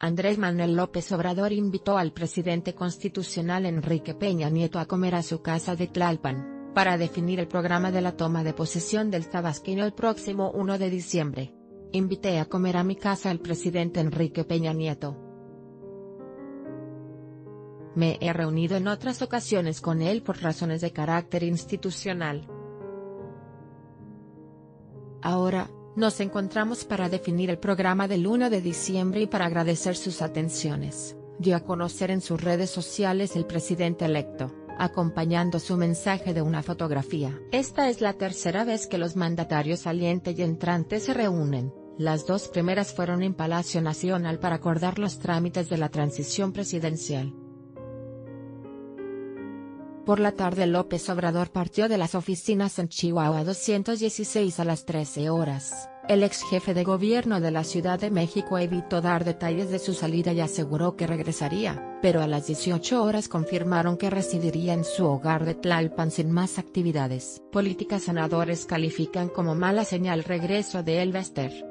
Andrés Manuel López Obrador invitó al presidente constitucional Enrique Peña Nieto a comer a su casa de Tlalpan, para definir el programa de la toma de posesión del tabasqueño el próximo 1 de diciembre. Invité a comer a mi casa al presidente Enrique Peña Nieto. Me he reunido en otras ocasiones con él por razones de carácter institucional. Ahora, nos encontramos para definir el programa del 1 de diciembre y para agradecer sus atenciones, dio a conocer en sus redes sociales el presidente electo, acompañando su mensaje de una fotografía. Esta es la tercera vez que los mandatarios saliente y entrante se reúnen. Las dos primeras fueron en Palacio Nacional para acordar los trámites de la transición presidencial. Por la tarde López Obrador partió de las oficinas en Chihuahua 216 a las 13 horas. El ex jefe de gobierno de la Ciudad de México evitó dar detalles de su salida y aseguró que regresaría, pero a las 18 horas confirmaron que residiría en su hogar de Tlalpan sin más actividades. Políticas senadores califican como mala señal regreso de Elba Esther.